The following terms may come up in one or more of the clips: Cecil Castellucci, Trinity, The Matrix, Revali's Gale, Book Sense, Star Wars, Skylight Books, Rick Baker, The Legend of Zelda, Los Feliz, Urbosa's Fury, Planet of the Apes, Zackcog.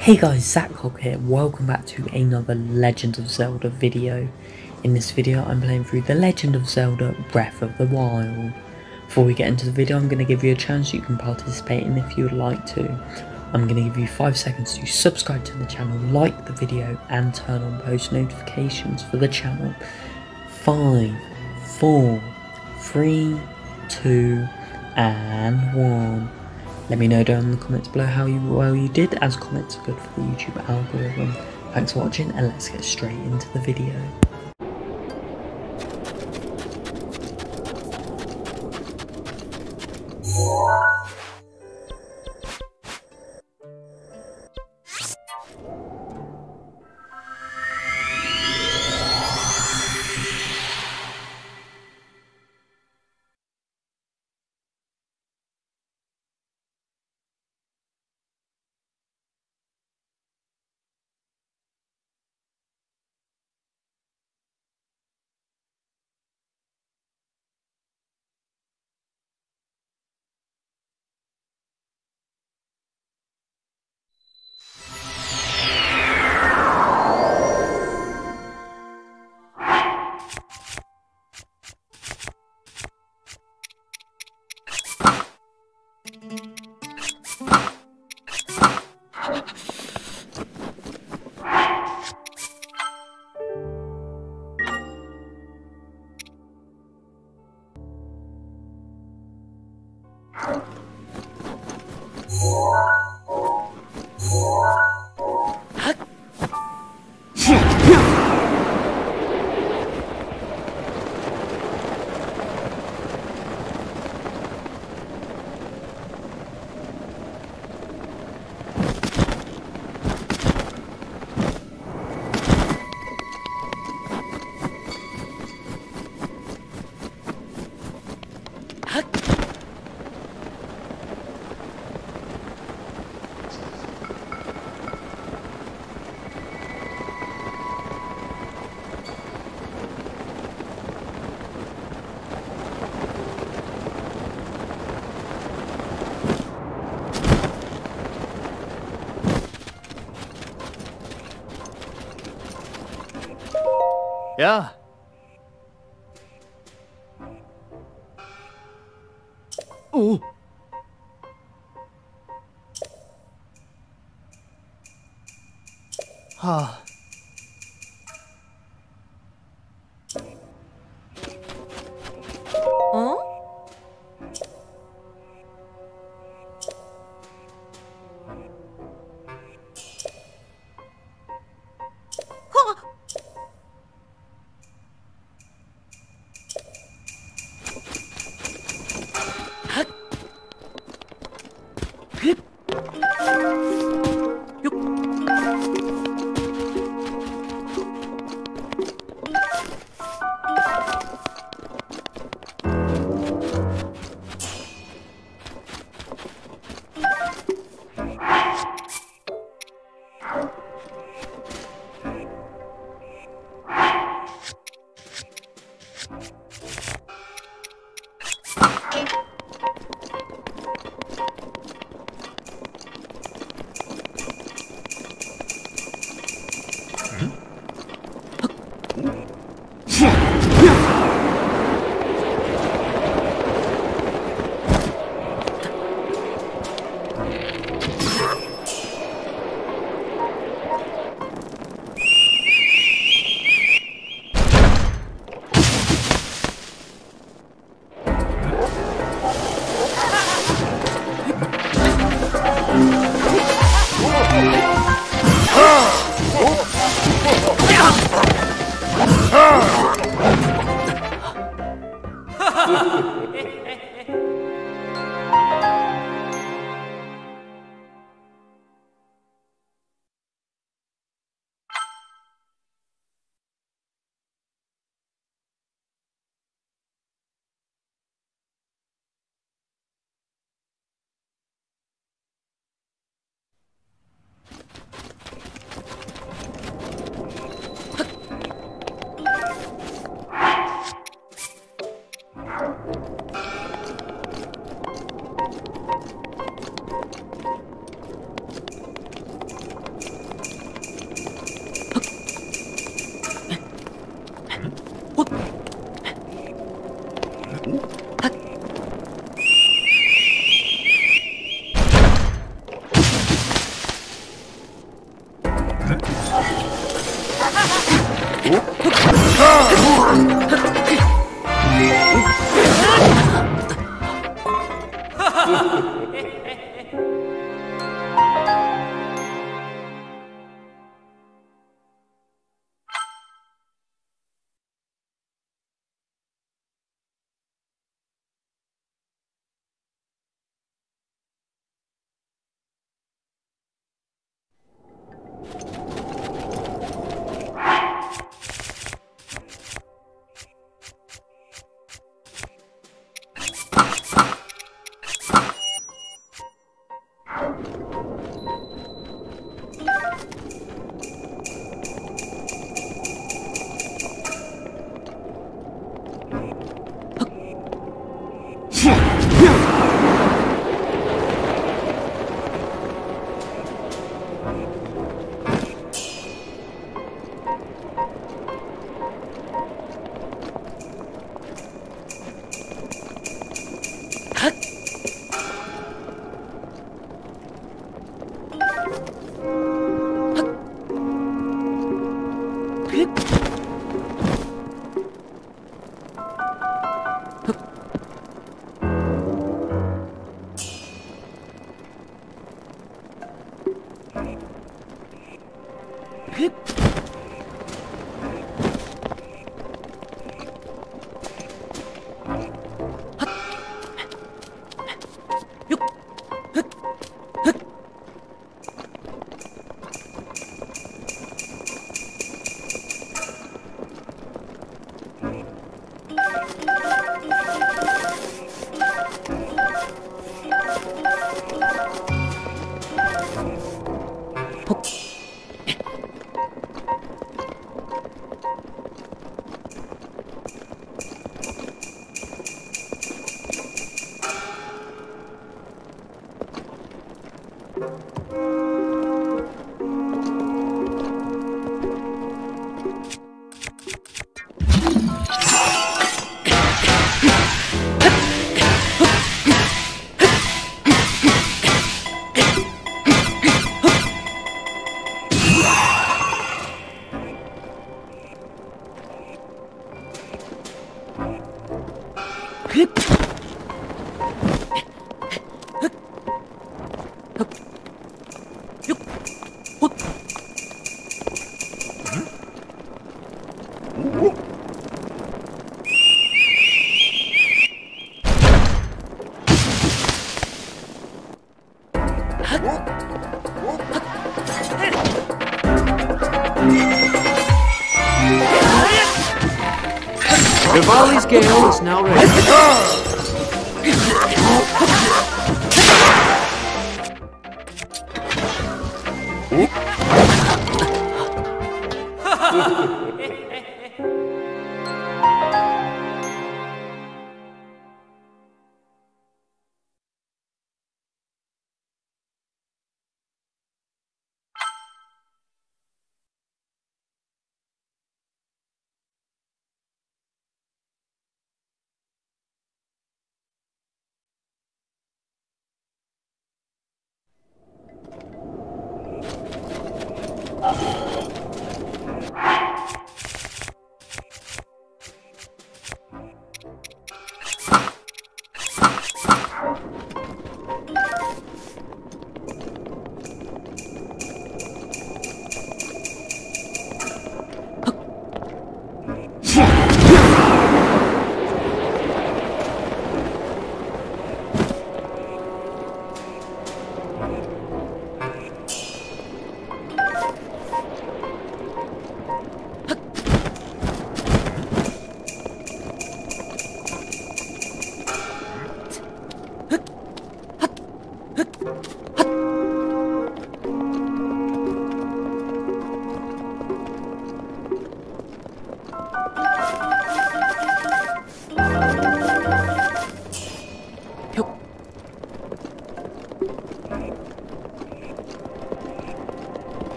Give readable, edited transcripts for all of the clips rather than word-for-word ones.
Hey guys, Zackcog here, welcome back to another Legend of Zelda video. In this video I'm playing through The Legend of Zelda Breath of the Wild. Before we get into the video I'm going to give you a chance you can participate in if you would like to. I'm going to give you 5 seconds to subscribe to the channel, like the video and turn on post notifications for the channel. 5, 4, 3, 2 and 1. Let me know down in the comments below how well you did, as comments are good for the YouTube algorithm. Thanks for watching and let's get straight into the video. Yeah. Ooh. Ah. Huh? Hip. Yup. Revali's Gale is now ready.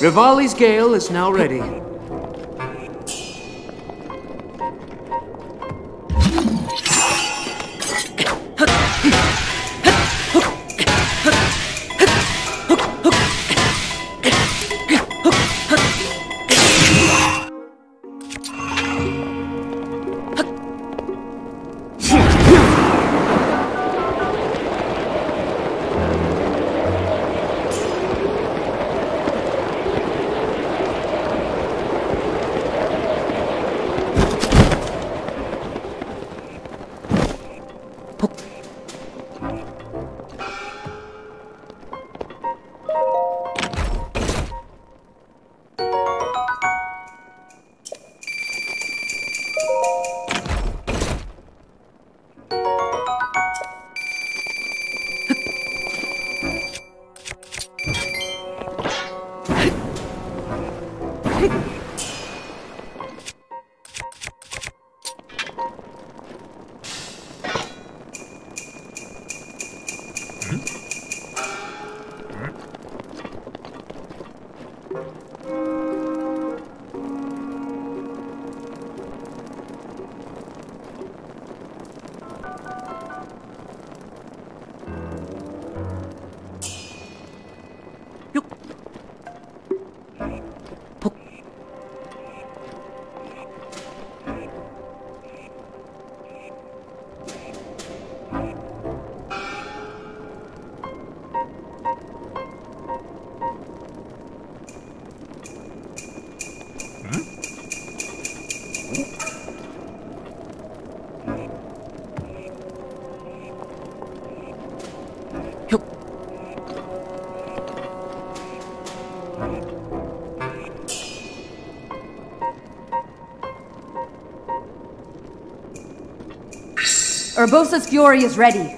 Revali's Gale is now ready. Urbosa's Fury is ready.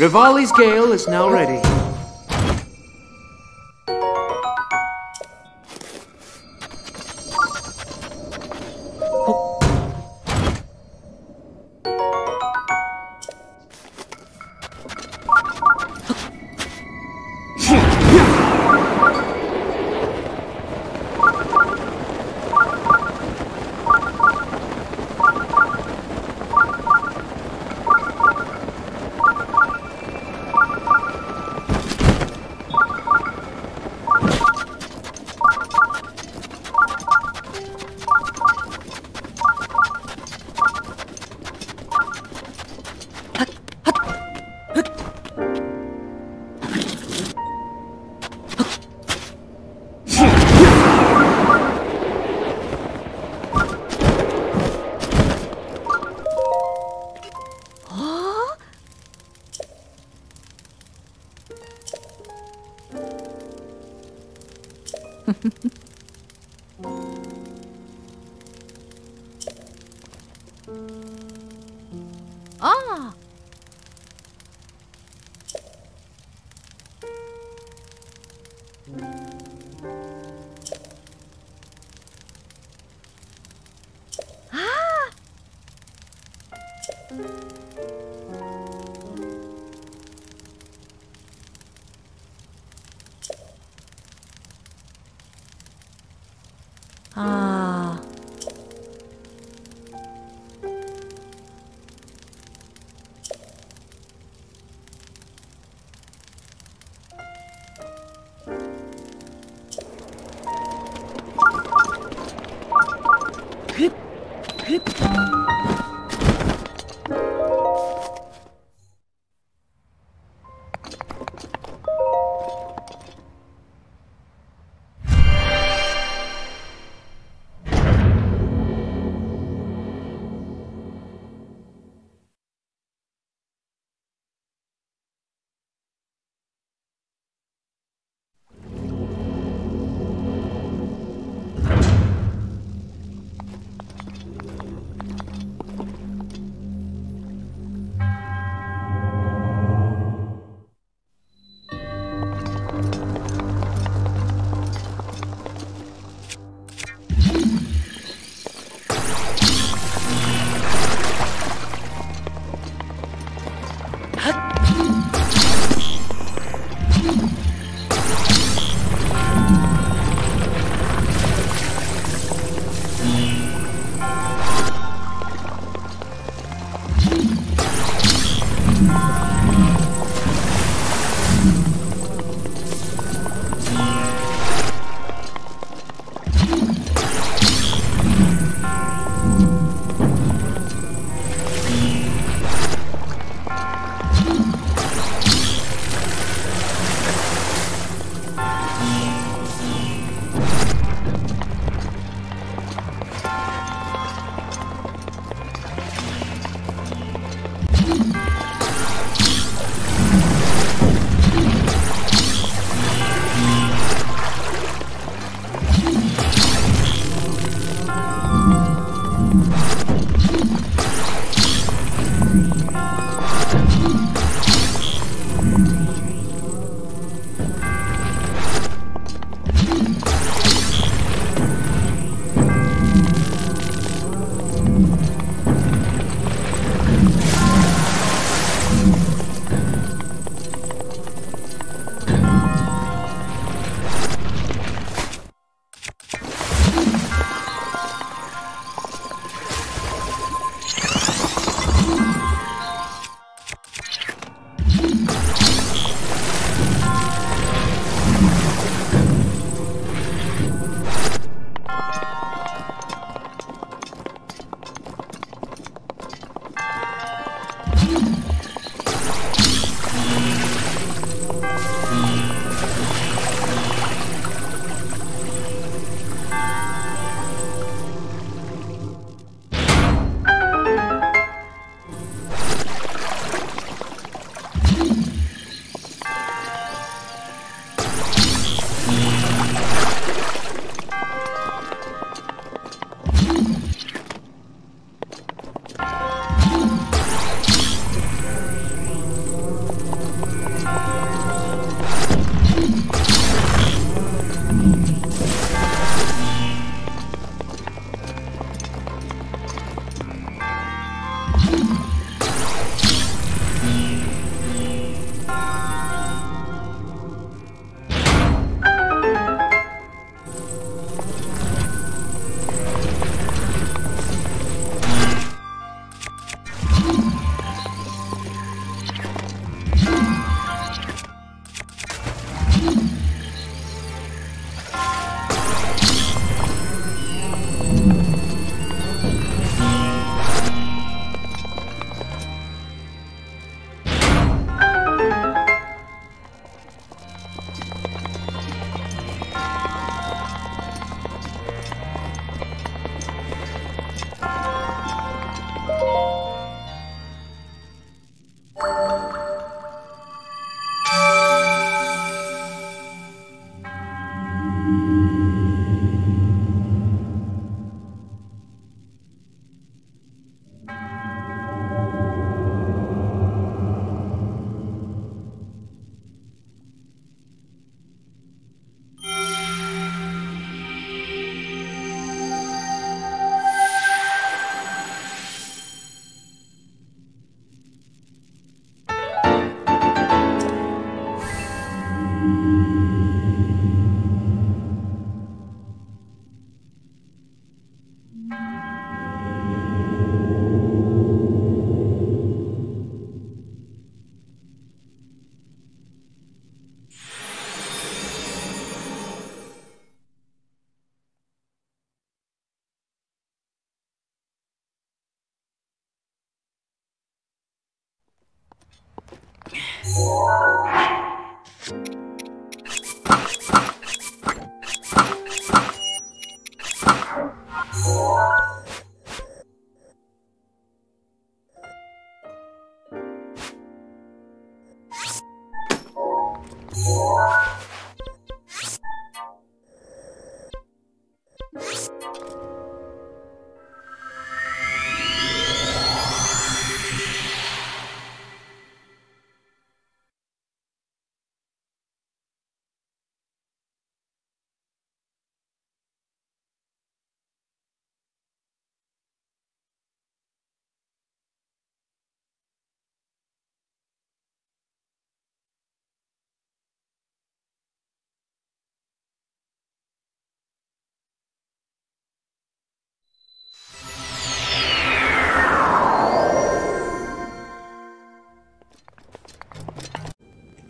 Revali's Gale is now ready.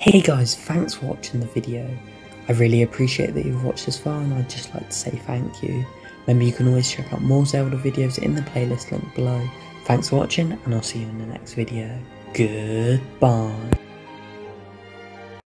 Hey guys, thanks for watching the video. I really appreciate that you've watched this far and I'd just like to say thank you. Remember you can always check out more Zelda videos in the playlist linked below. Thanks for watching and I'll see you in the next video. Goodbye.